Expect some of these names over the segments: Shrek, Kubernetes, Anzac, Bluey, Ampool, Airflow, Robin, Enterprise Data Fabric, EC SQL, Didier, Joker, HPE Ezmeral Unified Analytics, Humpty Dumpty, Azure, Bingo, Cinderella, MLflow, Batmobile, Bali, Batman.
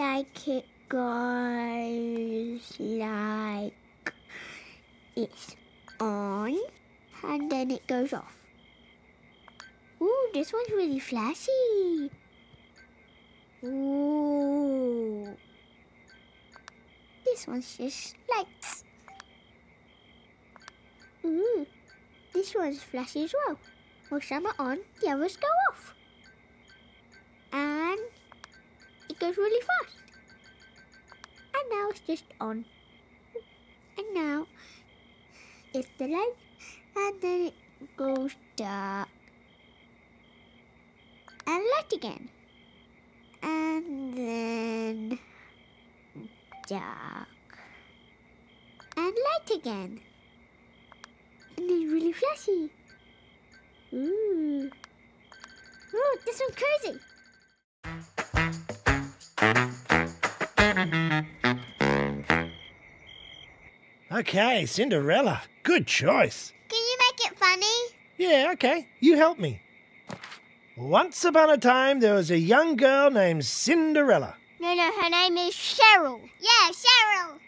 like it goes like it's on and then it goes off. Ooh, this one's really flashy. Ooh. This one's just lights. Ooh. This one's flashy as well. Well, some are on, the others go off. And it goes really fast. And now it's just on. And now it's the light. And then it goes dark. And light again. And then dark. And light again. And then really flashy. Ooh. Ooh, this one's crazy. Okay, Cinderella. Good choice. Can you make it funny? Yeah, okay. You help me. Once upon a time, there was a young girl named Cinderella. No, her name is Cheryl. Yeah, Cheryl.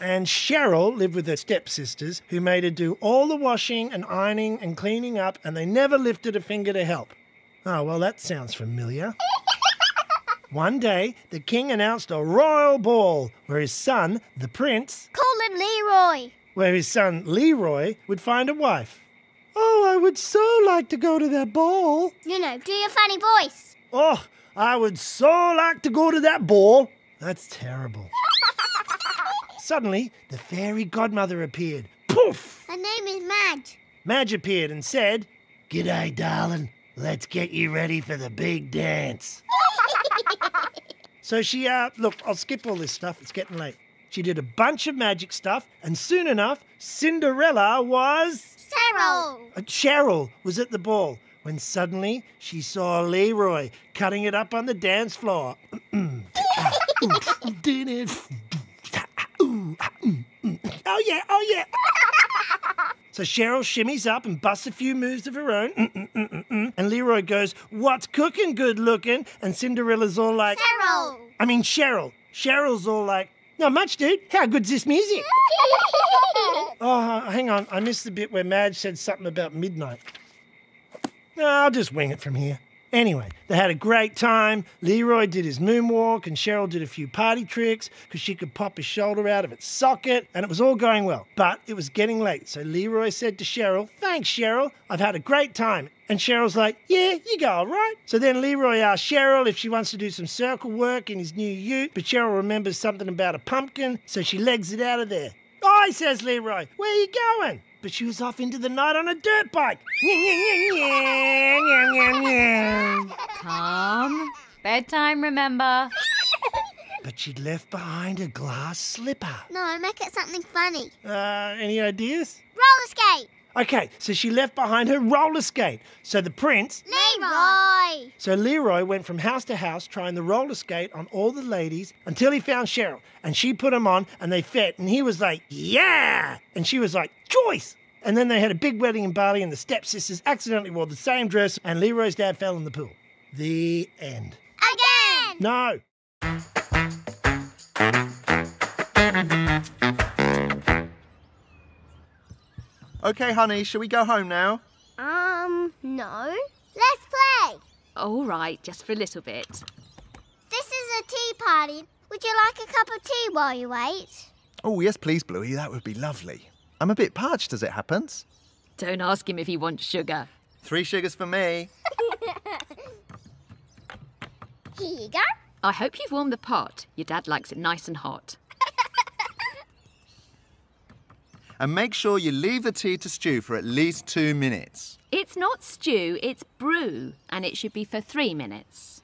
And Cheryl lived with her stepsisters, who made her do all the washing and ironing and cleaning up, and they never lifted a finger to help. Oh, well, that sounds familiar. One day, the king announced a royal ball where his son, the prince... Call him Leroy. Where his son, Leroy, would find a wife. Oh, I would so like to go to that ball. No, do your funny voice. Oh, I would so like to go to that ball. That's terrible. Suddenly, the fairy godmother appeared. Poof! Her name is Madge. Madge appeared and said, "G'day, darling. Let's get you ready for the big dance." So she, look, I'll skip all this stuff. It's getting late. She did a bunch of magic stuff, and soon enough, Cinderella was... Cheryl! Cheryl was at the ball when suddenly she saw Leroy cutting it up on the dance floor. Oh yeah. So Cheryl shimmies up and busts a few moves of her own. And Leroy goes, "What's cooking, good looking?" And Cinderella's all like... Cheryl. Cheryl's all like, "Not much, dude. How good's this music?" Oh, hang on. I missed the bit where Madge said something about midnight. I'll just wing it from here. Anyway, they had a great time. Leroy did his moonwalk and Cheryl did a few party tricks because she could pop his shoulder out of its socket, and it was all going well. But it was getting late, so Leroy said to Cheryl, "Thanks, Cheryl. I've had a great time." And Cheryl's like, "Yeah, you go, all right." So then Leroy asked Cheryl if she wants to do some circle work in his new ute, but Cheryl remembers something about a pumpkin, so she legs it out of there. "Oi," says Leroy, "where are you going?" But she was off into the night on a dirt bike. Calm. Bedtime, remember. But she'd left behind a glass slipper. No, make it something funny. Any ideas? Roller skate. Okay, so she left behind her roller skate. So the prince... Leroy! So Leroy went from house to house trying the roller skate on all the ladies until he found Cheryl. And she put him on and they fit. And he was like, "Yeah!" And she was like, "Choice!" And then they had a big wedding in Bali and the stepsisters accidentally wore the same dress and Leroy's dad fell in the pool. The end. Again! No. Okay, honey, shall we go home now? No. Let's play. All right, just for a little bit. This is a tea party. Would you like a cup of tea while you wait? Oh, yes, please, Bluey. That would be lovely. I'm a bit parched as it happens. Don't ask him if he wants sugar. 3 sugars for me. Here you go. I hope you've warmed the pot. Your dad likes it nice and hot. And make sure you leave the tea to stew for at least 2 minutes. It's not stew, it's brew, and it should be for 3 minutes.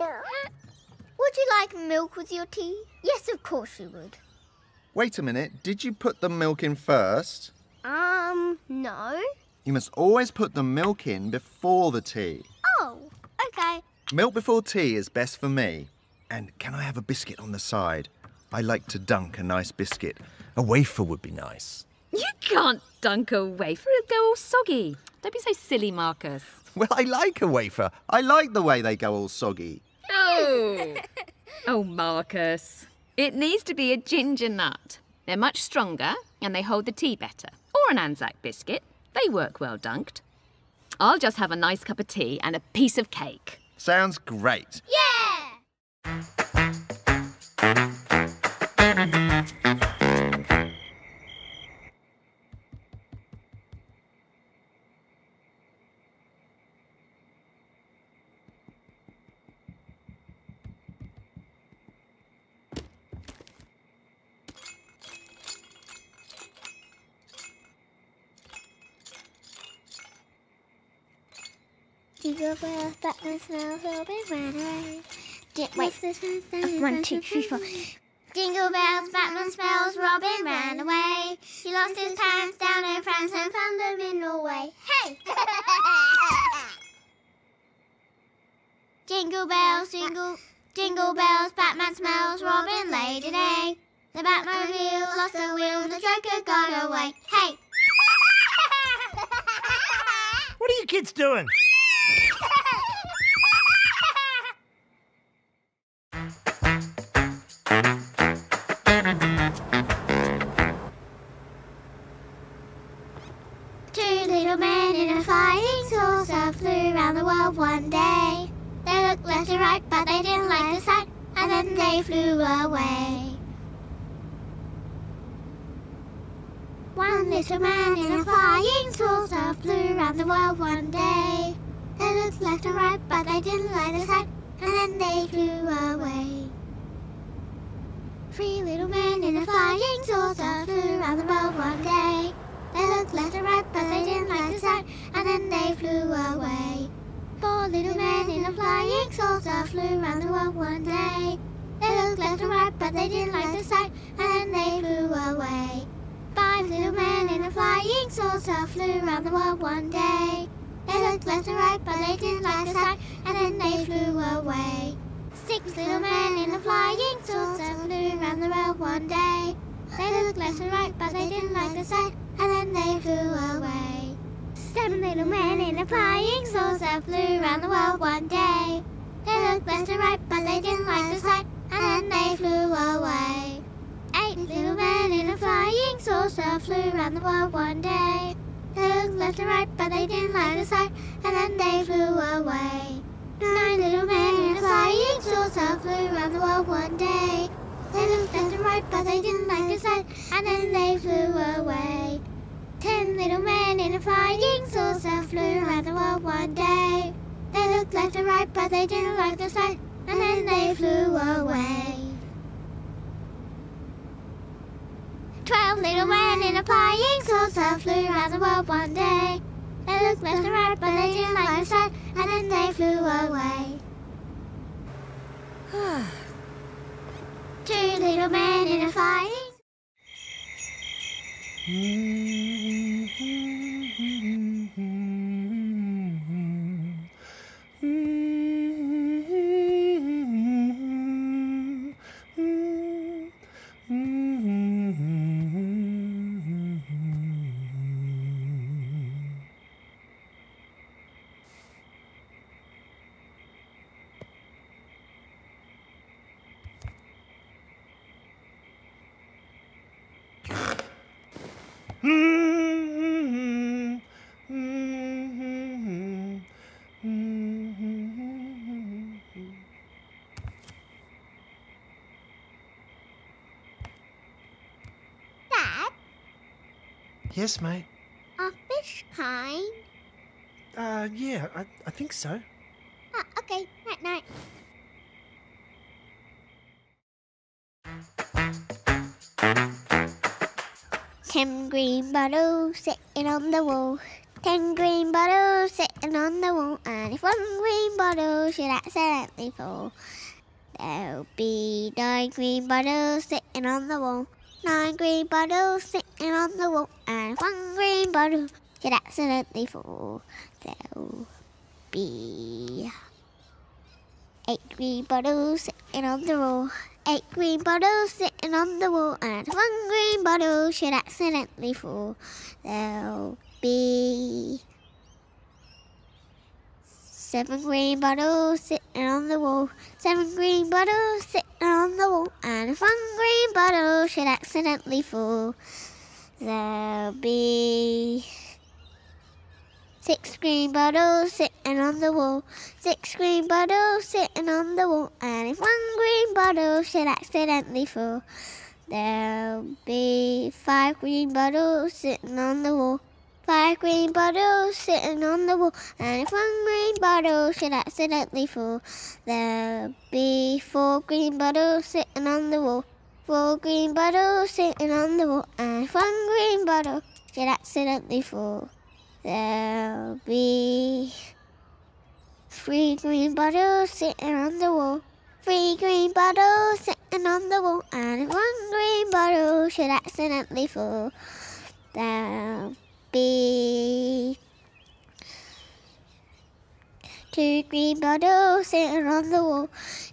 Would you like milk with your tea? Yes, of course you would. Wait a minute, did you put the milk in first? No. You must always put the milk in before the tea. Oh, okay. Milk before tea is best for me. And can I have a biscuit on the side? I like to dunk a nice biscuit. A wafer would be nice. You can't dunk a wafer. It'll go all soggy. Don't be so silly, Marcus. Well, I like a wafer. I like the way they go all soggy. Oh! Oh, Marcus. It needs to be a ginger nut. They're much stronger and they hold the tea better. Or an Anzac biscuit. They work well dunked. I'll just have a nice cup of tea and a piece of cake. Sounds great. Yeah! Jingle bells, Batman smells, Robin ran away. Wait, 1, 2, 3, 4. Jingle bells, Batman smells, Robin ran away. He lost his pants down in France and found them in Norway. Hey! Jingle bells, jingle, jingle bells, Batman smells, Robin laid an egg. The Batmobile lost the wheel, the Joker got away. Hey! What are you kids doing? One day, they looked left and right, but they didn't like the sight, and then they flew away. One little man in a flying saucer flew around the world one day. They looked left and right, but they didn't like the sight, and then they flew away. 3 little men in a flying saucer flew around the world one day. They looked left and right, but they didn't like the sight, and then they flew away. 4 little men in a flying saucer flew around the world one day. They looked left and right, but they didn't like the sight, and then they flew away. 5 little men in a flying saucer flew around the world one day. They looked left and right, but they didn't like the sight, and then they flew away. 6 little men in a flying saucer flew around the world one day. They looked left and right, but they didn't like the sight, and then they flew away. 7 little men in a flying saucer flew around the world one day. They looked left and right, but they didn't like the sight, and then they flew away. 8 little men in a flying saucer flew around the world one day. They looked left and right, but they didn't like the sight, and then they flew away. 9 little men in a flying saucer flew around the world one day. They looked left and right, but they didn't like the sight, and then they flew away. 10 little men in a flying saucer flew around the world one day. They looked left and right, but they didn't like the sight, and then they flew away. 12 little men in a flying saucer flew around the world one day. They looked left and right, but they didn't like the sight, and then they flew away. 2 little men in a flying... Yes, mate. A fish kind? Yeah, I think so. Ah, okay. Night-night. Ten green bottles sitting on the wall. 10 green bottles sitting on the wall. And if 1 green bottle should accidentally fall, there'll be 9 green bottles sitting on the wall. 9 green bottles sitting on the wall, and 1 green bottle should accidentally fall. There'll be 8 green bottles sitting on the wall. 8 green bottles sitting on the wall, and 1 green bottle should accidentally fall. There'll be 7 green bottles sitting and on the wall. 7 green bottles sitting on the wall, and if 1 green bottle should accidentally fall, there'll be 6 green bottles sitting on the wall. 6 green bottles sitting on the wall, and if 1 green bottle should accidentally fall, there'll be 5 green bottles sitting on the wall. 5 green bottles sitting on the wall, and if 1 green bottle should accidentally fall, there'll be 4 green bottles sitting on the wall. 4 green bottles sitting on the wall, and if 1 green bottle should accidentally fall, there'll be 3 green bottles sitting on the wall. 3 green bottles sitting on the wall, and if 1 green bottle should accidentally fall, there'll be 2 green bottles sitting on the wall.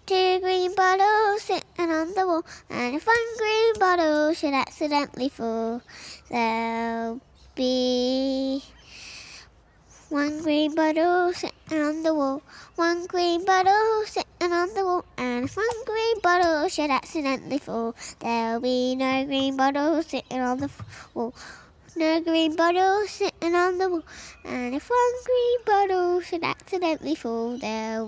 2 green bottles sitting on the wall, and if 1 green bottle should accidentally fall, there'll be 1 green bottle sitting on the wall. 1 green bottle sitting on the wall, and if 1 green bottle should accidentally fall, there'll be no green bottle sitting on the wall. No green bottle sitting on the wall, and if 1 green bottle should accidentally fall, there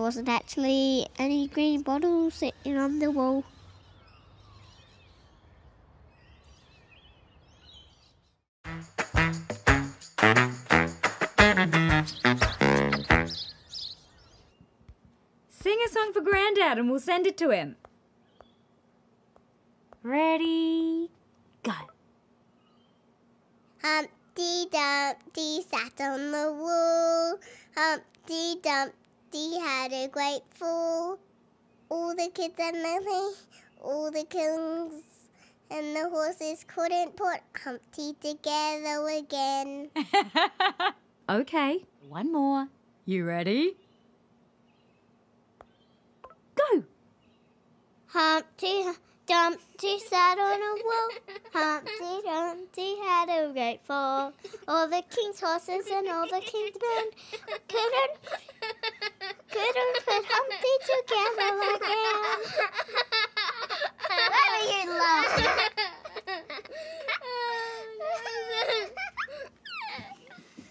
wasn't actually any green bottle sitting on the wall. Sing a song for Grandad and we'll send it to him. Ready, go. Humpty Dumpty sat on the wall. Humpty Dumpty had a great fall. All the kids and the kings, all the kings and the horses couldn't put Humpty together again. Okay, one more. You ready? Go! Humpty Dumpty sat on a wall. Humpty Dumpty had a great fall. All the king's horses and all the king's men couldn't put Humpty together again. Why were you laughing?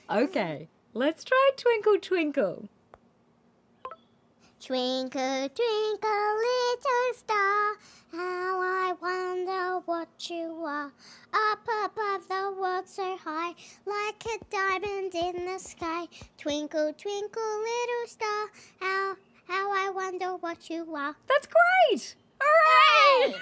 Okay, let's try Twinkle Twinkle. Twinkle, twinkle, little star, how I wonder what you are. Up above the world so high, like a diamond in the sky. Twinkle, twinkle, little star, how I wonder what you are. That's great! Hooray!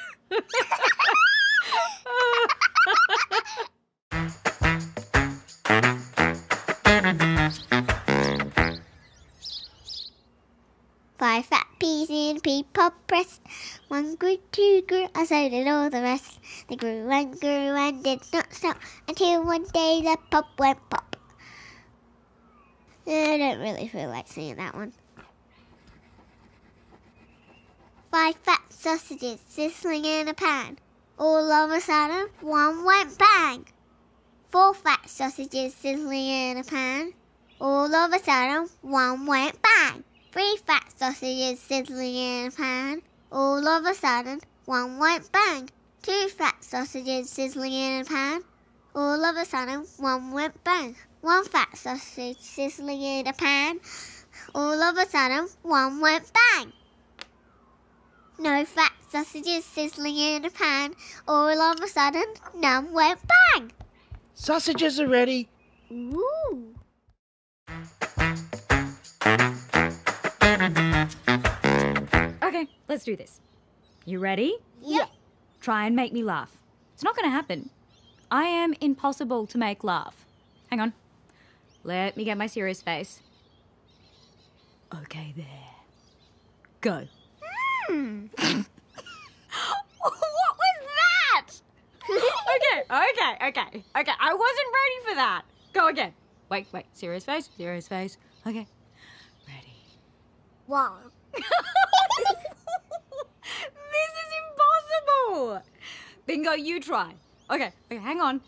Five fat peas in a pea pod pressed. One grew, two grew, and so did all the rest. They grew and did not stop until one day the pop went pop. I don't really feel like singing that one. 5 fat sausages sizzling in a pan. All of a sudden, one went bang. 4 fat sausages sizzling in a pan. All of a sudden, one went bang. 3 fat sausages sizzling in a pan. All of a sudden, one went bang. 2 fat sausages sizzling in a pan. All of a sudden, one went bang. 1 fat sausage sizzling in a pan. All of a sudden, one went bang. No fat sausages sizzling in a pan. All of a sudden, none went bang. Sausages are ready. Ooh. Okay, let's do this. You ready? Yep. Try and make me laugh. It's not going to happen. I am impossible to make laugh. Hang on. Let me get my serious face. Okay, there. Go. What was that? Okay. I wasn't ready for that. Go again. Wait. Serious face. Okay. Ready. Wow. This is impossible. Bingo, you try. Okay. Hang on.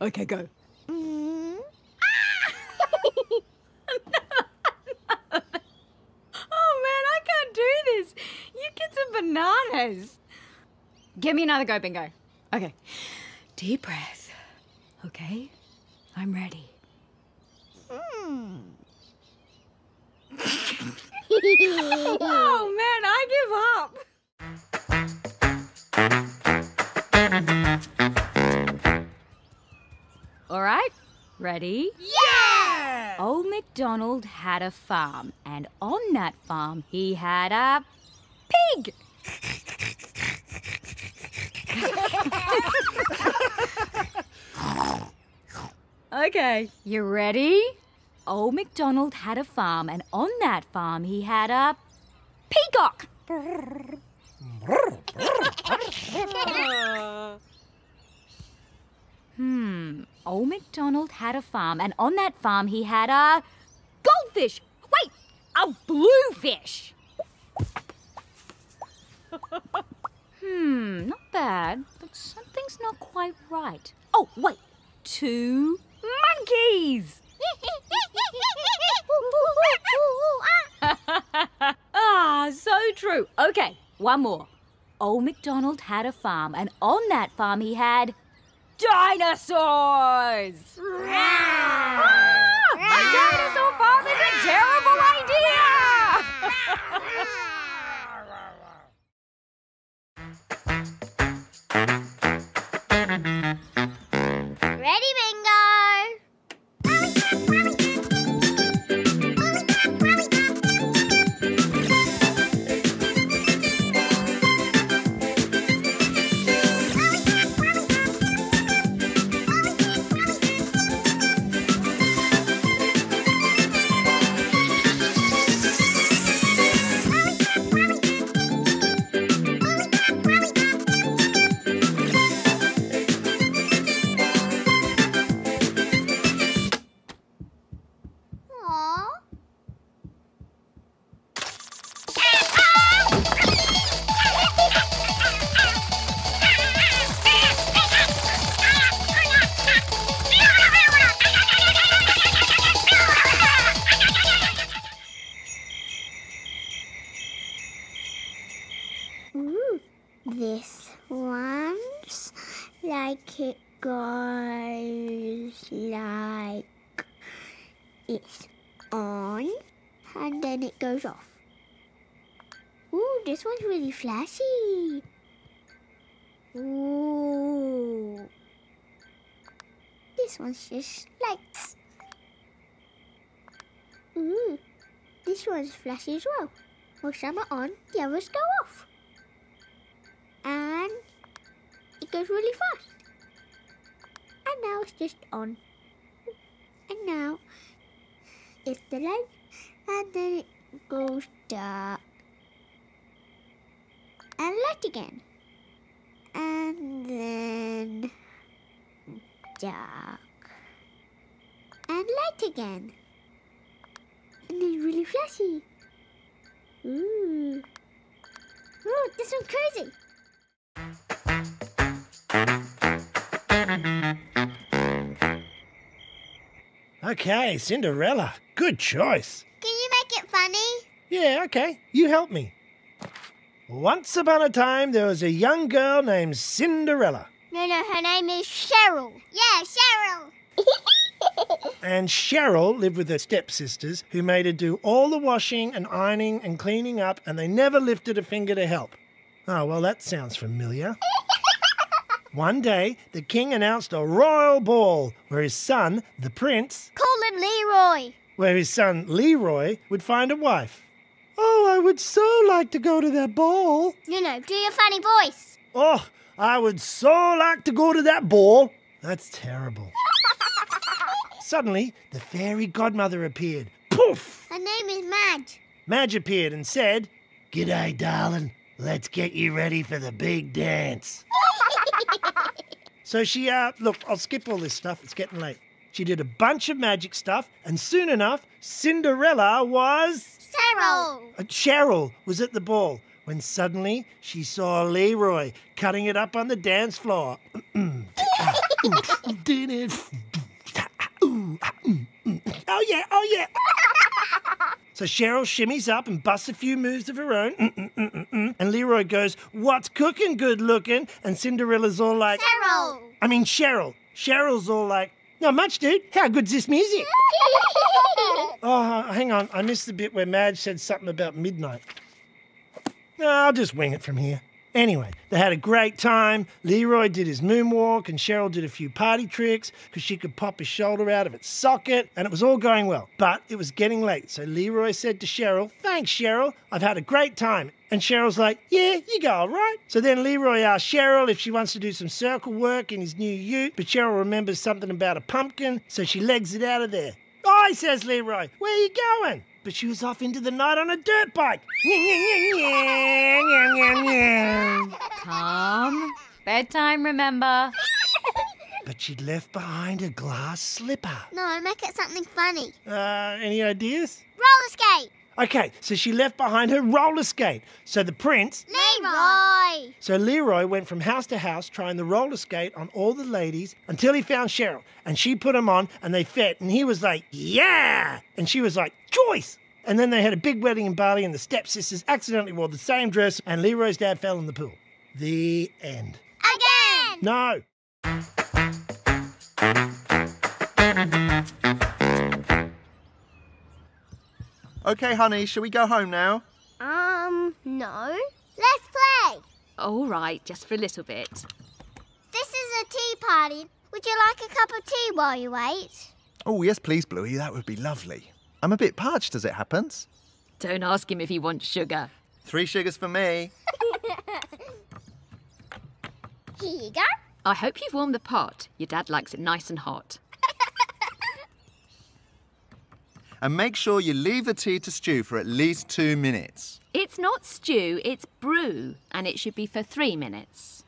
Okay, go. Mm. Ah! bananas. Give me another go, Bingo. Okay. Deep breath. Okay? I'm ready. Oh, man, I give up. All right, ready? Yeah! Old MacDonald had a farm, and on that farm he had a pig. Okay, you ready? Old MacDonald had a farm, and on that farm he had a peacock. Old MacDonald had a farm, and on that farm he had a goldfish. Wait, a bluefish. Not bad, but something's not quite right. Oh, wait, 2 monkeys. Ah, so true. Okay, one more. Old MacDonald had a farm, and on that farm he had dinosaurs. A dinosaur farm is a terrible idea. Ready, Bingo? Off. Ooh, this one's really flashy. Ooh. This one's just lights. Ooh. This one's flashy as well. Well, some are on, the others go off. And it goes really fast. And now it's just on. And now it's the light, and then it goes dark and light again, and then dark and light again, and then really flashy. Ooh. Ooh, this one's crazy. Okay, Cinderella, good choice. Yeah, okay. You help me. Once upon a time, there was a young girl named Cinderella. No, her name is Cheryl. Yeah, Cheryl. And Cheryl lived with her stepsisters, who made her do all the washing and ironing and cleaning up, and they never lifted a finger to help. Oh, well, that sounds familiar. One day, the king announced a royal ball where his son, the prince... Call him Leroy. Where his son, Leroy, would find a wife. Oh, I would so like to go to that ball. No, do your funny voice. Oh, I would so like to go to that ball. That's terrible. Suddenly, the fairy godmother appeared. Poof! Her name is Madge. Madge appeared and said, "G'day, darling. Let's get you ready for the big dance." So she, look, I'll skip all this stuff. It's getting late. She did a bunch of magic stuff, and soon enough, Cinderella was... Cheryl! Cheryl was at the ball, when suddenly she saw Leroy cutting it up on the dance floor. Oh yeah, oh yeah. So Cheryl shimmies up and busts a few moves of her own. And Leroy goes, "What's cooking, good looking?" And Cinderella's all like, Cheryl. Cheryl's all like, "Not much, dude. How good's this music?" Oh, hang on. I missed the bit where Madge said something about midnight. No, I'll just wing it from here. Anyway, they had a great time. Leroy did his moonwalk and Cheryl did a few party tricks because she could pop his shoulder out of its socket, and it was all going well. But it was getting late, so Leroy said to Cheryl, "Thanks, Cheryl. I've had a great time." And Cheryl's like, "Yeah, you go, all right." So then Leroy asks Cheryl if she wants to do some circle work in his new ute, but Cheryl remembers something about a pumpkin, so she legs it out of there. "Oi," says Leroy, "where are you going?" But she was off into the night on a dirt bike. Tom, bedtime, remember. But she'd left behind a glass slipper. No, make it something funny. Any ideas? Roller skate. Okay, so she left behind her roller skate. So the prince... Leroy! So Leroy went from house to house trying the roller skate on all the ladies until he found Cheryl. And she put him on and they fit. And he was like, "Yeah!" And she was like, "Choice!" And then they had a big wedding in Bali and the stepsisters accidentally wore the same dress and Leroy's dad fell in the pool. The end. Again! No. Okay, honey, shall we go home now? No. Let's play. All right, just for a little bit. This is a tea party. Would you like a cup of tea while you wait? Oh, yes, please, Bluey. That would be lovely. I'm a bit parched as it happens. Don't ask him if he wants sugar. 3 sugars for me. Here you go. I hope you've warmed the pot. Your dad likes it nice and hot. And make sure you leave the tea to stew for at least 2 minutes. It's not stew, it's brew, and it should be for 3 minutes.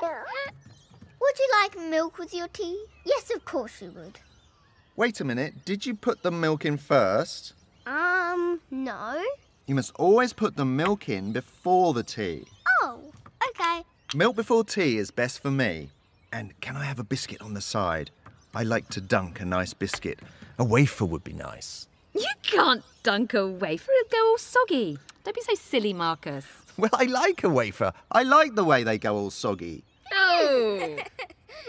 Would you like milk with your tea? Yes, of course you would. Wait a minute, did you put the milk in first? No. You must always put the milk in before the tea. Oh, okay. Milk before tea is best for me. And can I have a biscuit on the side? I like to dunk a nice biscuit. A wafer would be nice. You can't dunk a wafer, it'll go all soggy. Don't be so silly, Marcus. Well, I like a wafer. I like the way they go all soggy. Oh,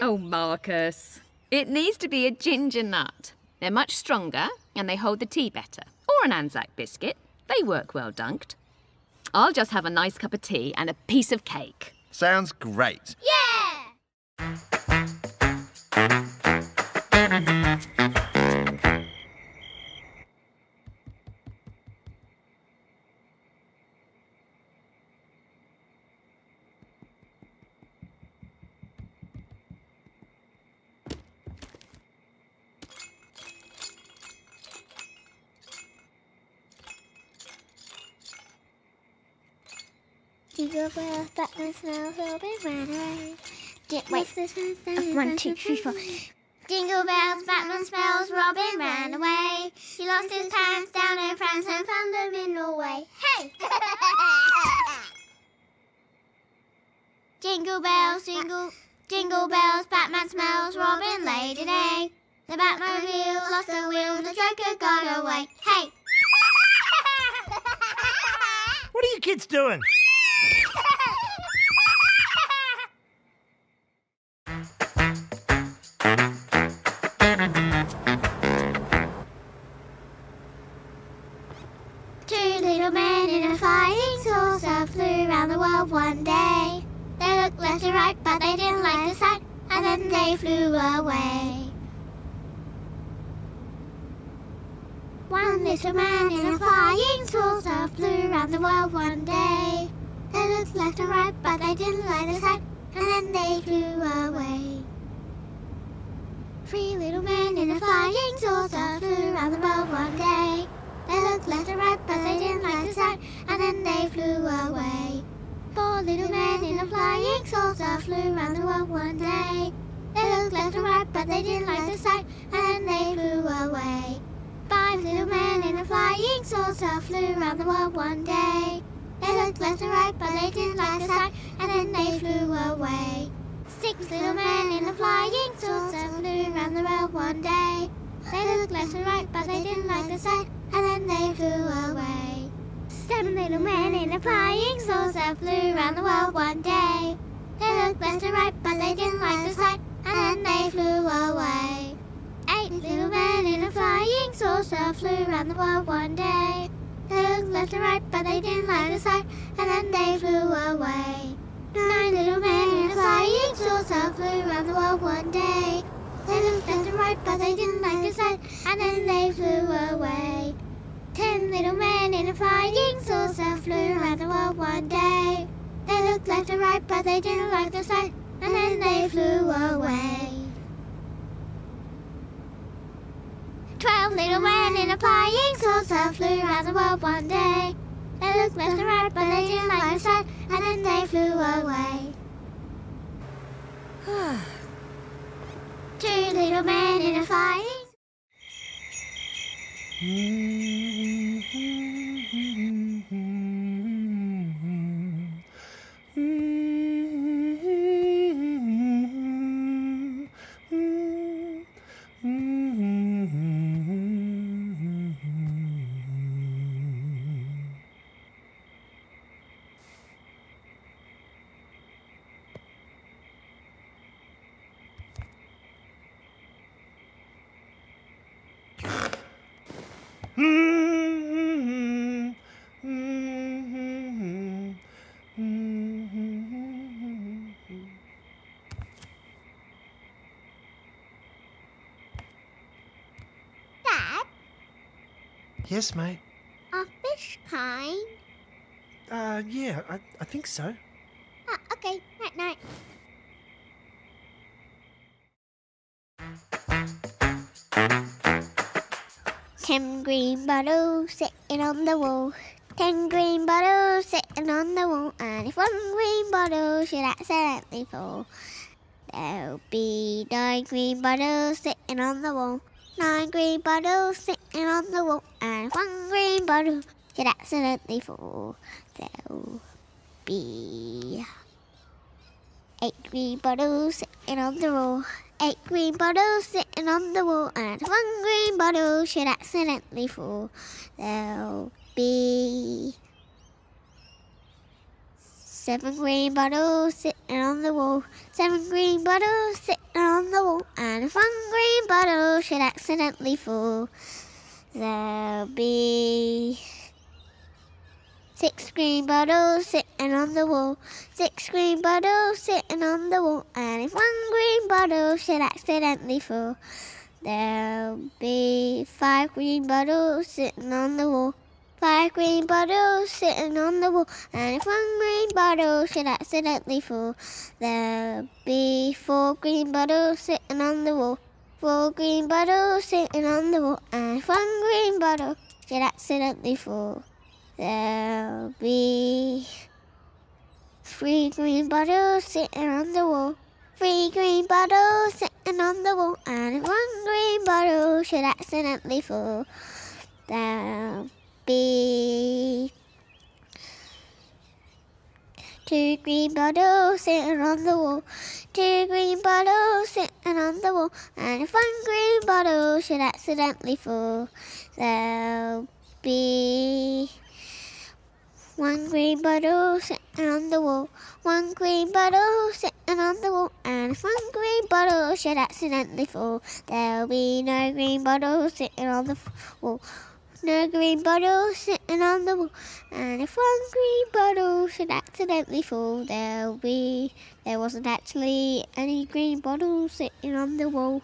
oh, Marcus. It needs to be a ginger nut. They're much stronger and they hold the tea better. Or an Anzac biscuit. They work well dunked. I'll just have a nice cup of tea and a piece of cake. Sounds great. Yeah! Jingle bells, Batman smells, Robin ran away. Jingle bells, Batman smells, Robin ran away. He lost his pants down in France and found them in Norway. Hey! Jingle bells, jingle, jingle bells, Batman smells, Robin laid an egg. The Batmobile lost the wheel, the Joker got away. Hey! What are you kids doing? One day, they looked left and right, but they didn't like the sight, and then they flew away. One little man in a flying saucer flew around the world one day. They looked left and right, but they didn't like the sight, and then they flew away. 3 little men in a flying saucer flew around the world one day. They looked left and right, but they didn't like the sight, and then they flew away. 4 little men in a flying saucer flew around the world one day. They looked left and right, but they didn't like the sight, and then they flew away. 5 little men in a flying saucer flew around the world one day. They looked left and right, but they didn't like the sight, and then they flew away. 6 little men in a flying saucer flew around the world one day. They looked left and right, but they didn't like the sight, and then and they flew away. Seven little men in a flying saucer flew around the world one day. They looked left and right, but they didn't like the sight, and then they flew away. Eight little men in a flying saucer flew around the world one day. They looked left and right, but they didn't like the sight, and then they flew away. Nine little men in a flying saucer flew around the world one day. They looked left and right, but they didn't like the sight, and then they flew away. Ten little men in a flying saucer flew around the world one day. They looked left and right, but they didn't like the sight, and then they flew away. 12 little men in a flying saucer flew around the world one day. They looked left and right, but they didn't like the sight, and then they flew away. 2 little men in a Dad? Yes, mate? A fish kind? Yeah, I think so. Ah, okay. Night, night. Ten green bottles sitting on the wall. 10 green bottles sitting on the wall. And if one green bottle should accidentally fall, there'll be 9 green bottles sitting on the wall. 9 green bottles sitting on the wall. And if one green bottle should accidentally fall, there'll be 8 green bottles sitting on the wall. 8 green bottles sitting on the wall, and if one green bottle should accidentally fall, there'll be 7 green bottles sitting on the wall. 7 green bottles sitting on the wall, and if one green bottle should accidentally fall, there'll be 6 green bottles sitting on the wall. 6 green bottles sitting on the wall. And if one green bottle should accidentally fall, there'll be 5 green bottles sitting on the wall. 5 green bottles sitting on the wall. And if one green bottle should accidentally fall, there'll be 4 green bottles sitting on the wall. 4 green bottles sitting on the wall. And if one green bottle should accidentally fall, there'll be 3 green bottles sitting on the wall. 3 green bottles sitting on the wall. And if one green bottle should accidentally fall, there'll be 2 green bottles sitting on the wall. 2 green bottles sitting on the wall. And if one green bottle should accidentally fall, there'll be 1 green bottle sitting on the wall. 1 green bottle sitting on the wall. And if one green bottle should accidentally fall, there'll be no green bottle sitting on the wall. No green bottle sitting on the wall. And if one green bottle should accidentally fall, there wasn't actually any green bottle sitting on the wall.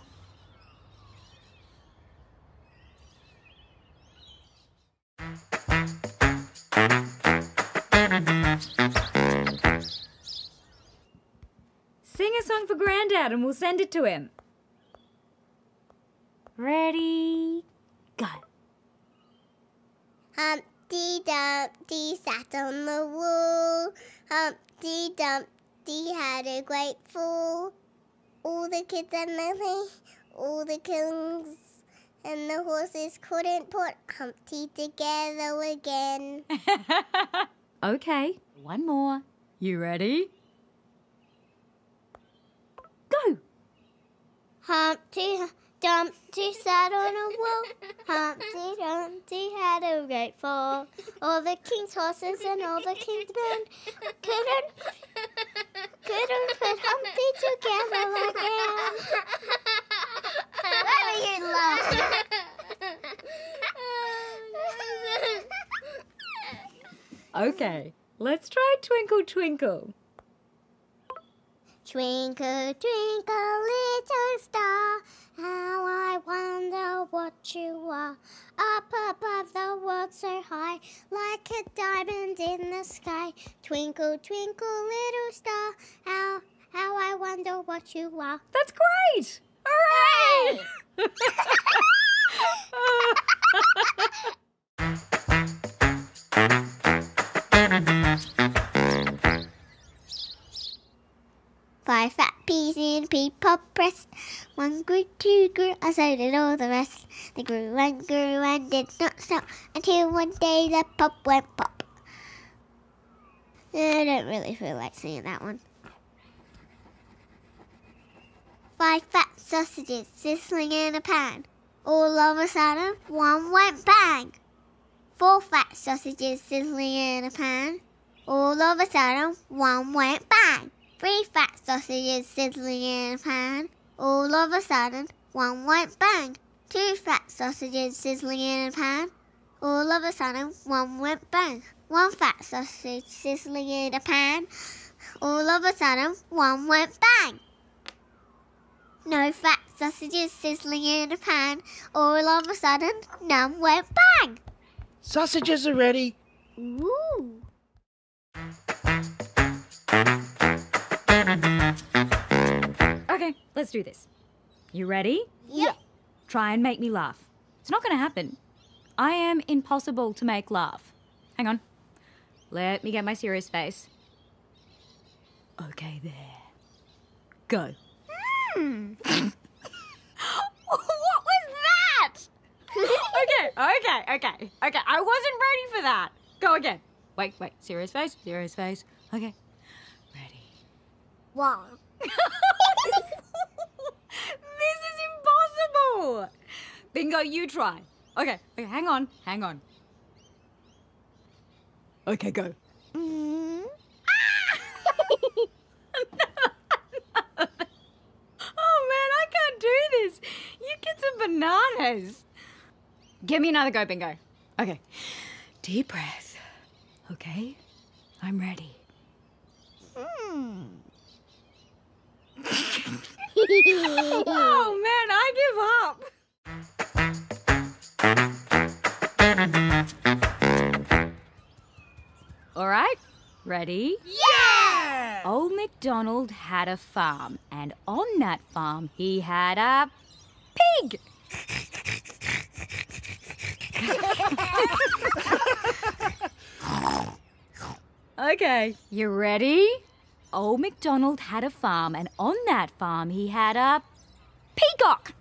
Sing a song for Grandad and we'll send it to him. Ready, go. Humpty Dumpty sat on the wall. Humpty Dumpty had a great fall. All the kids and all the kings and the horses couldn't put Humpty together again. Okay, one more. You ready? Go! Humpty Dumpty sat on a wall, Humpty Dumpty had a great fall. All the king's horses and all the king's men couldn't put Humpty together again. Why are you laughing? Okay, let's try Twinkle Twinkle. Twinkle, twinkle, little star, how I wonder what you are. Up above the world so high, like a diamond in the sky. Twinkle, twinkle, little star, how I wonder what you are. That's great! Hooray! Five fat peas in a pea pod pressed. One grew, two grew, and so did all the rest. They grew and did not stop until one day the pop went pop. I don't really feel like singing that one. Five fat sausages sizzling in a pan. All of a sudden, one went bang. Four fat sausages sizzling in a pan. All of a sudden, one went bang. Three fat sausages sizzling in a pan. All of a sudden, one went bang. Two fat sausages sizzling in a pan. All of a sudden, one went bang. One fat sausage sizzling in a pan. All of a sudden, one went bang. No fat sausages sizzling in a pan. All of a sudden, none went bang. Sausages are ready. Ooh. Okay, let's do this. You ready? Yeah. Try and make me laugh. It's not gonna happen. I am impossible to make laugh. Hang on. Let me get my serious face. Okay, there. Go. What was that? Okay. I wasn't ready for that. Go again. Wait. Serious face. Okay. Ready. Wow. This is impossible. Bingo, you try. Okay, hang on. Okay, go. No. Oh man, I can't do this. You get some bananas. Give me another go, Bingo. Okay. Deep breath. Okay, I'm ready. Oh man, I give up. All right, ready? Yeah! Old MacDonald had a farm, and on that farm he had a pig. Okay, you ready? Old MacDonald had a farm, and on that farm he had a peacock.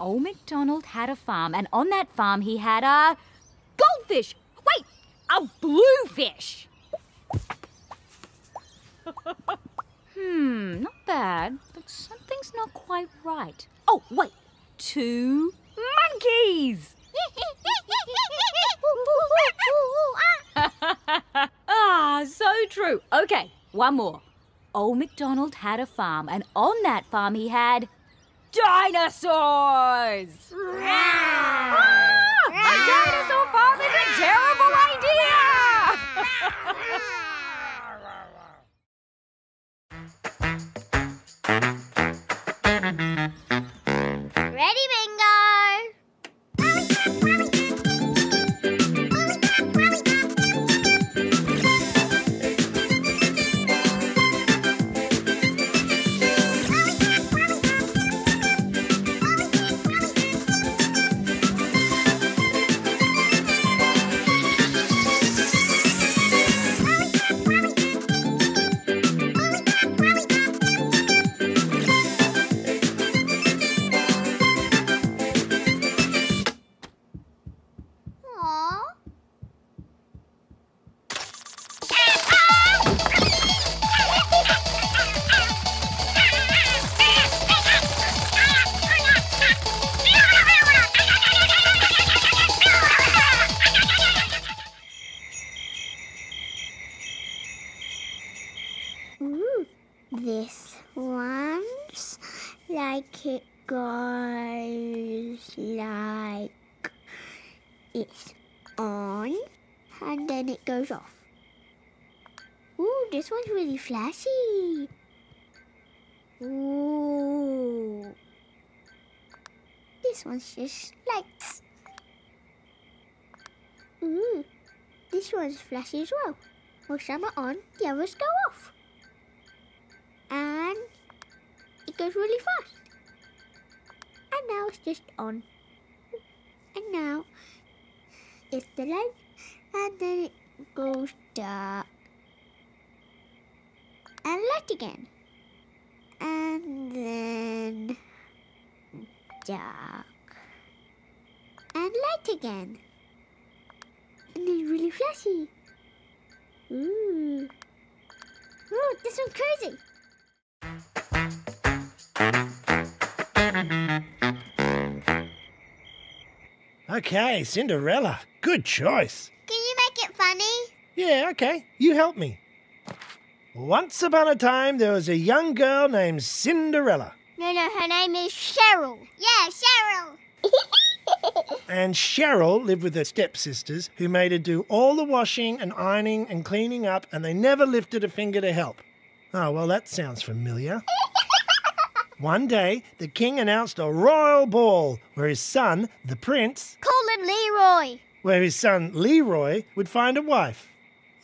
Old MacDonald had a farm, and on that farm he had a goldfish. Wait, a bluefish. Not bad, but something's not quite right. Oh, wait, two monkeys. So true. Okay, one more. Old MacDonald had a farm, and on that farm he had dinosaurs. A dinosaur farm is a terrible idea. Ready, Bingo? like it goes like it's on and then it goes off. Ooh, this one's really flashy. Ooh. This one's just lights. Ooh, this one's flashy as well. Well, some are on, the others go off. And it goes really fast. And now it's just on. And now it's the light. And then it goes dark. And light again. And then dark. And light again. And then really flashy. Ooh. Ooh, this one's crazy. Okay, Cinderella. Good choice. Can you make it funny? Yeah, okay. You help me. Once upon a time, there was a young girl named Cinderella. No, her name is Cheryl. Yeah, Cheryl. And Cheryl lived with her stepsisters, who made her do all the washing and ironing and cleaning up, and they never lifted a finger to help. Oh, well, that sounds familiar. One day, the king announced a royal ball where his son, the prince... Call him Leroy. Where his son, Leroy, would find a wife.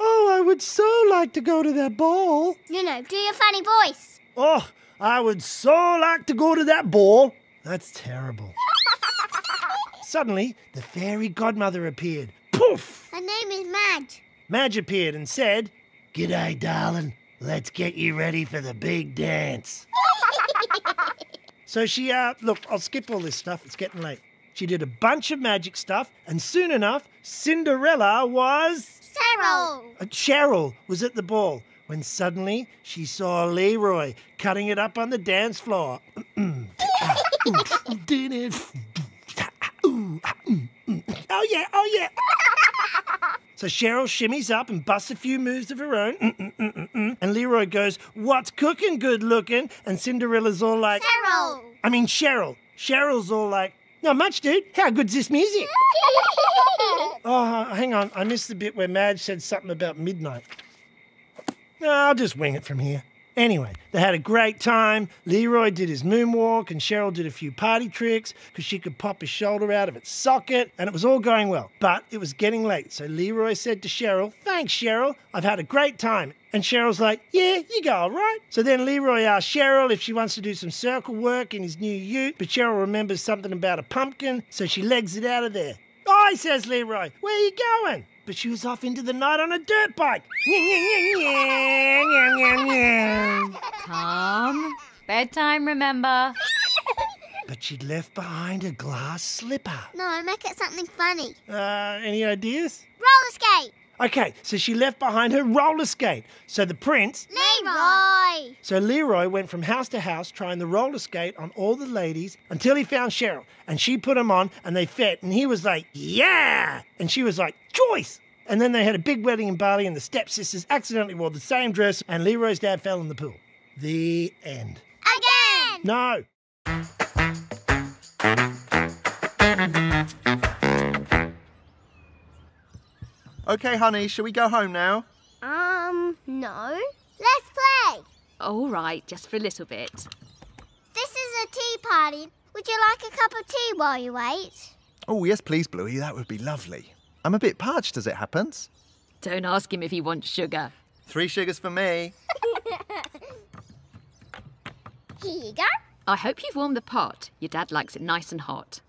Oh, I would so like to go to that ball. Do your funny voice. Oh, I would so like to go to that ball. That's terrible. Suddenly, the fairy godmother appeared. Poof! Her name is Madge. Madge appeared and said, "G'day, darling. Let's get you ready for the big dance." So she, look, I'll skip all this stuff. It's getting late. She did a bunch of magic stuff, and soon enough, Cinderella was... Cheryl! Cheryl was at the ball when suddenly she saw Leroy cutting it up on the dance floor. Oh, yeah, oh, yeah. So Cheryl shimmies up and busts a few moves of her own. And Leroy goes, "What's cooking, good looking?" And Cinderella's all like... Cheryl! I mean, Cheryl. Cheryl's all like, "Not much, dude. How good's this music?" Oh, hang on. I missed the bit where Madge said something about midnight. I'll just wing it from here. Anyway, they had a great time. Leroy did his moonwalk and Cheryl did a few party tricks because she could pop his shoulder out of its socket, and it was all going well. But it was getting late, so Leroy said to Cheryl, "Thanks, Cheryl. I've had a great time." And Cheryl's like, "Yeah, you go, all right." So then Leroy asked Cheryl if she wants to do some circle work in his new ute, but Cheryl remembers something about a pumpkin, so she legs it out of there. "Oi," says Leroy, "where are you going?" But she was off into the night on a dirt bike. Calm. Bedtime, remember. But she'd left behind a glass slipper. No, make it something funny. Any ideas? Roller skate. Okay, so she left behind her roller skate. So the prince... Leroy! So Leroy went from house to house trying the roller skate on all the ladies until he found Cheryl. And she put him on and they fed, and he was like, "Yeah!" And she was like, "Choice!" And then they had a big wedding in Bali and the stepsisters accidentally wore the same dress and Leroy's dad fell in the pool. The end. Again! No. Okay, honey, shall we go home now? No. Let's play. All right, just for a little bit. This is a tea party. Would you like a cup of tea while you wait? Oh, yes, please, Bluey. That would be lovely. I'm a bit parched as it happens. Don't ask him if he wants sugar. 3 sugars for me. Here you go. I hope you've warmed the pot. Your dad likes it nice and hot.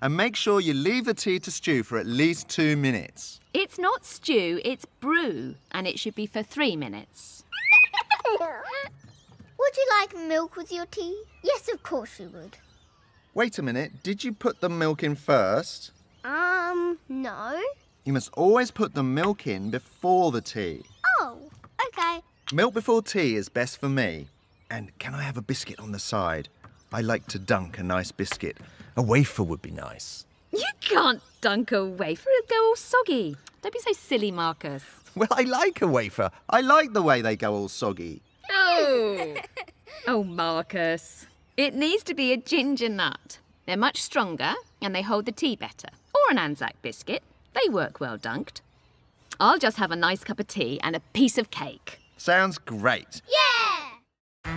And make sure you leave the tea to stew for at least 2 minutes. It's not stew, it's brew, and it should be for 3 minutes. Would you like milk with your tea? Yes, of course you would. Wait a minute, did you put the milk in first? No. You must always put the milk in before the tea. Oh, okay. Milk before tea is best for me. And can I have a biscuit on the side? I like to dunk a nice biscuit. A wafer would be nice. You can't dunk a wafer, it'll go all soggy. Don't be so silly, Marcus. Well, I like a wafer. I like the way they go all soggy. Oh! Oh, Marcus. It needs to be a ginger nut. They're much stronger and they hold the tea better. Or an Anzac biscuit. They work well dunked. I'll just have a nice cup of tea and a piece of cake. Sounds great. Yeah!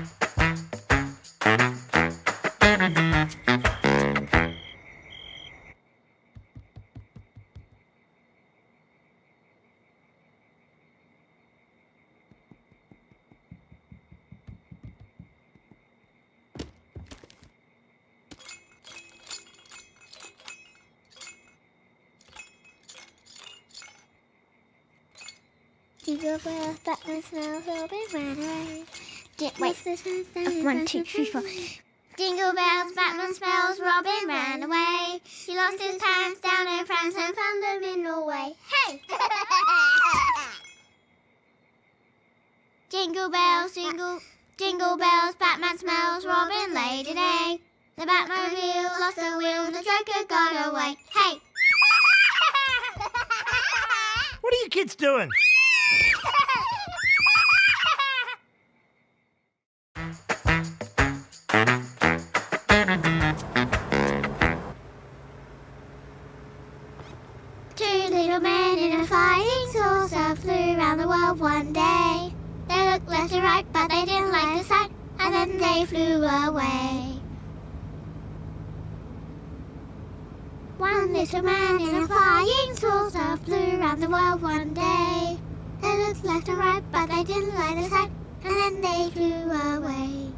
Jingle bells, Batman smells, Robin ran away. Wait, 1, 2, 3, 4. Jingle bells, Batman smells, Robin ran away. He lost his parents down in France and found them in Norway. Hey! Jingle bells, jingle, jingle bells, Batman smells, Robin laid an egg. The Batmobile lost a wheel, the Joker got away. Hey! What are you kids doing? One day, they looked left and right, but they didn't like the sight, and then they flew away. One little man in a flying saucer flew round the world one day. They looked left and right, but they didn't like the sight, and then they flew away.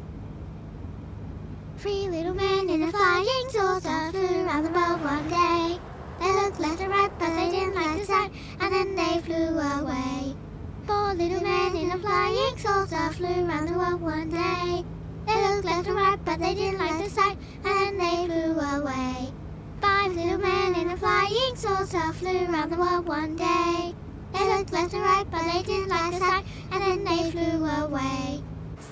3 little men in a flying saucer flew round the world one day. They looked left and right, but they didn't like the sight, and then they flew away. 4 little men in a flying saucer flew round the world one day. They looked left and right, but they didn't like the sight, and then they flew away. 5 little men in a flying saucer flew round the world one day. They looked left and right, but they didn't like the sight, and then they flew away.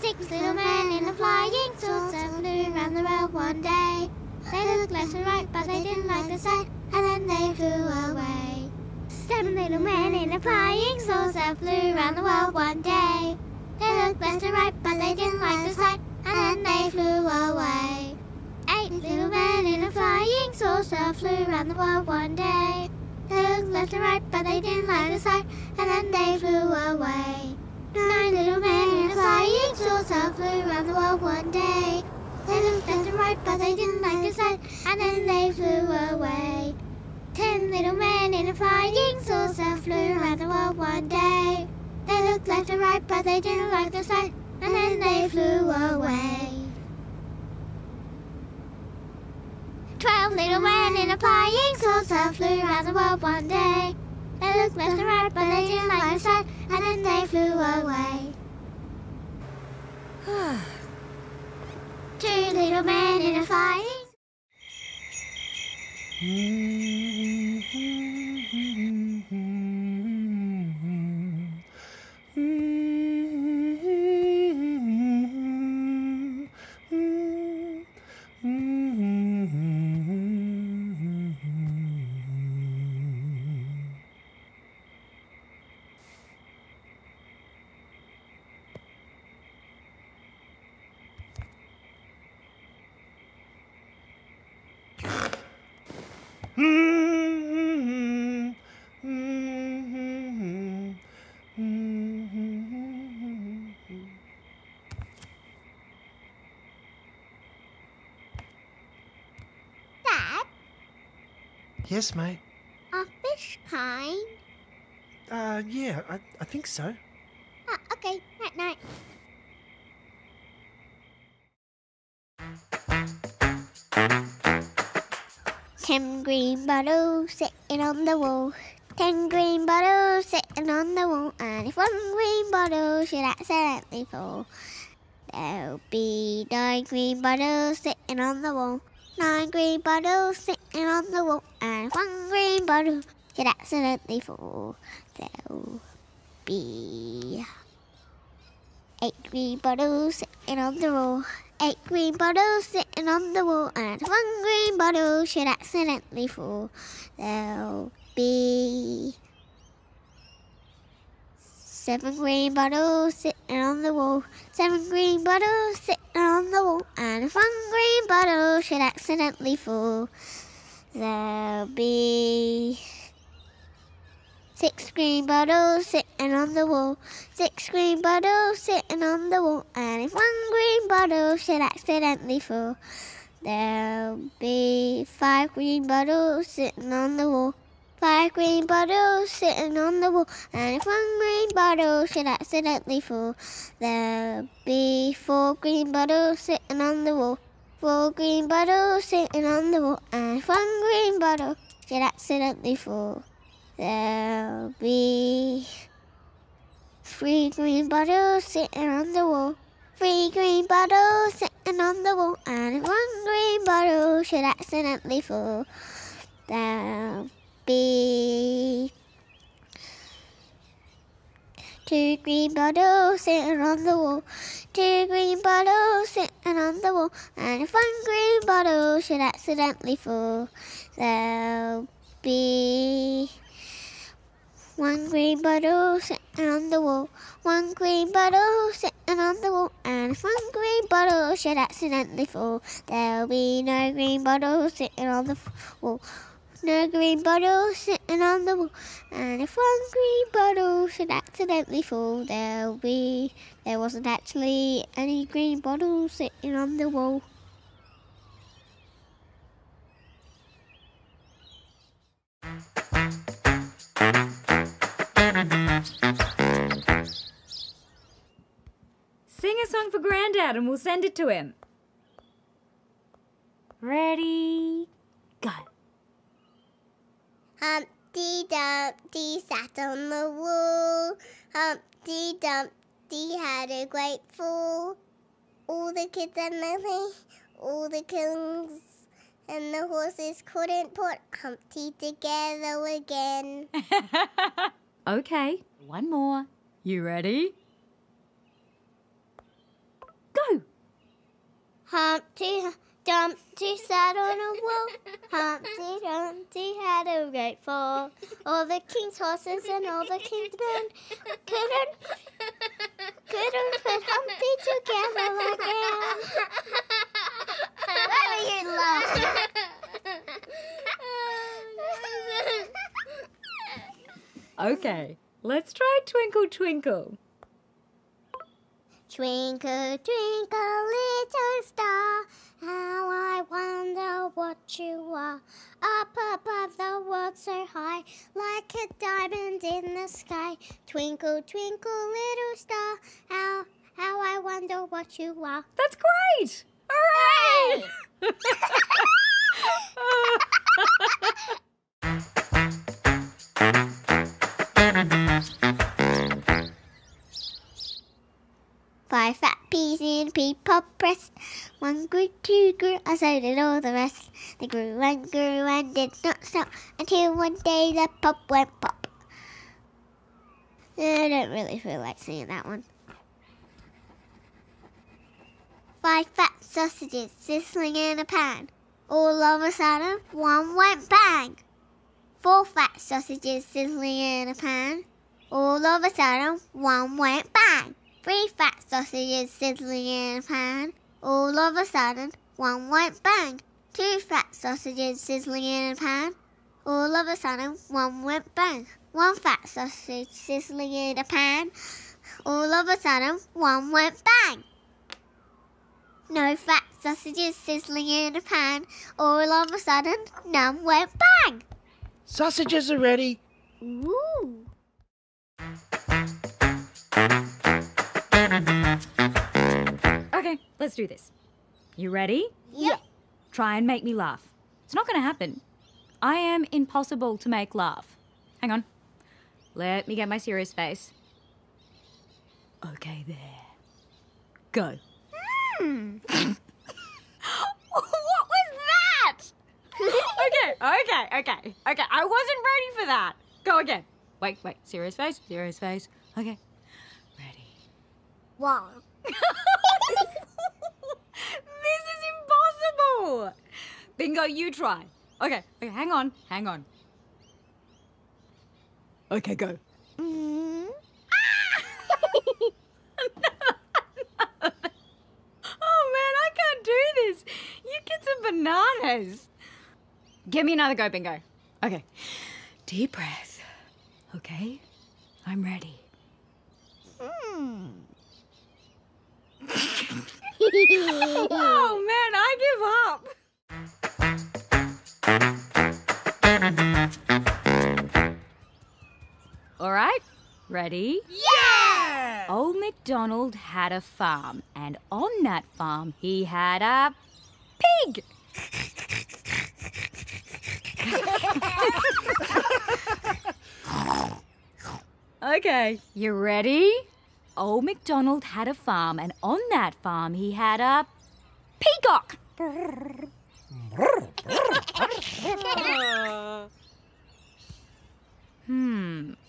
6 little men in a flying saucer flew round the world one day. They looked left and right, but they didn't like the sight, and then they flew away. 7 little men in a flying saucer flew round the world one day. They looked left and right, but they didn't like the sight, and then they flew away. 8 little men in a flying saucer flew round the world one day. They looked left and right, but they didn't like the sight, and then they flew away. 9 little men in a flying saucer flew round the world one day. They looked left and right, but they didn't like the sight, and then they flew away. 10 little men in a flying saucer flew round the world one day. They looked left and right, but they didn't like the sight, and then they flew away. 12 little men in a flying saucer flew round the world one day. They looked left and right, but they didn't like the sight, and then they flew away. 2 little men in a flying Yes, mate. A fish kind? Yeah, I think so. Ah, okay. Night, night. Ten green bottles sitting on the wall. 10 green bottles sitting on the wall. And if 1 green bottle should accidentally fall, there'll be 9 green bottles sitting on the wall. 9 green bottles sitting on the wall, and 1 green bottle should accidentally fall. There'll be 8 green bottles sitting on the wall. 8 green bottles sitting on the wall, and 1 green bottle should accidentally fall. There'll be Seven green bottles sitting on the wall. Seven green bottles sitting on the wall. And if one green bottle should accidentally fall, there'll be six green bottles sitting on the wall. Six green bottles sitting on the wall. And if one green bottle should accidentally fall, there'll be five green bottles sitting on the wall. Five green bottles sitting on the wall. And if one green bottle should accidentally fall, there'll be four green bottles sitting on the wall. Four green bottles sitting on the wall. And if one green bottle should accidentally fall, there'll be three green bottles sitting on the wall. Three green bottles sitting on the wall. And if one green bottle should accidentally fall, there'll be two green bottles sitting on the wall. Two green bottles sitting on the wall. And if one green bottle should accidentally fall, there'll be one green bottle sitting on the wall. One green bottle sitting on the wall. And if one green bottle should accidentally fall, there'll be no green bottle sitting on the wall. No green bottle sitting on the wall. And if one green bottle should accidentally fall, there wasn't actually any green bottle sitting on the wall. Sing a song for Grandad and we'll send it to him. Ready, go. Humpty Dumpty sat on the wall. Humpty Dumpty had a great fall. All the kids and all the kings and the horses couldn't put Humpty together again. Okay, one more. You ready? Go! Humpty Dumpty sat on a wall. Humpty Dumpty had a great fall. All the king's horses and all the king's men couldn't put Humpty together again. Why are you laughing? Okay, let's try Twinkle Twinkle. Twinkle, twinkle, little star, how I wonder what you are. Up above the world so high, like a diamond in the sky. Twinkle, twinkle, little star, how I wonder what you are. That's great! Hooray! Five fat peas in a pea pod pressed. One grew, two grew, and so did all the rest. They grew and did not stop until one day the pop went pop. I don't really feel like singing that one. Five fat sausages sizzling in a pan. All of a sudden, one went bang. Four fat sausages sizzling in a pan. All of a sudden, one went bang. Three fat sausages sizzling in a pan. All of a sudden, one went bang. Two fat sausages sizzling in a pan. All of a sudden, one went bang. One fat sausage sizzling in a pan. All of a sudden, one went bang. No fat sausages sizzling in a pan. All of a sudden, none went bang. Sausages are ready. Ooh. Okay, let's do this. You ready? Yeah. Try and make me laugh. It's not going to happen. I am impossible to make laugh. Hang on. Let me get my serious face. Okay, there. Go. What was that? Okay. I wasn't ready for that. Go again. Wait. Serious face. Okay. Ready. Wow. This is impossible. Bingo, you try. Okay, hang on. Okay, go. Mm. Ah! bananas. Give me another go, Bingo. Okay. Deep breath. Okay? I'm ready. Oh, man, I give up. All right, ready? Yeah! Old MacDonald had a farm, and on that farm he had a pig. Okay, you ready? Old MacDonald had a farm, and on that farm he had a peacock.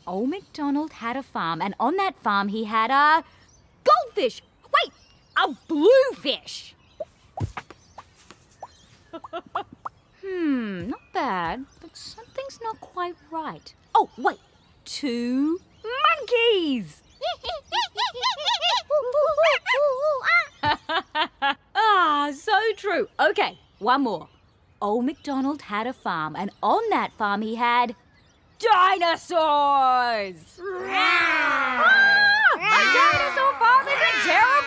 Old MacDonald had a farm, and on that farm he had a goldfish. Wait, a bluefish. Not bad, but something's not quite right. Oh, wait, two monkeys. Ah, so true. Okay, one more. Old MacDonald had a farm, and on that farm he had dinosaurs. Ah, a dinosaur farm is a terrible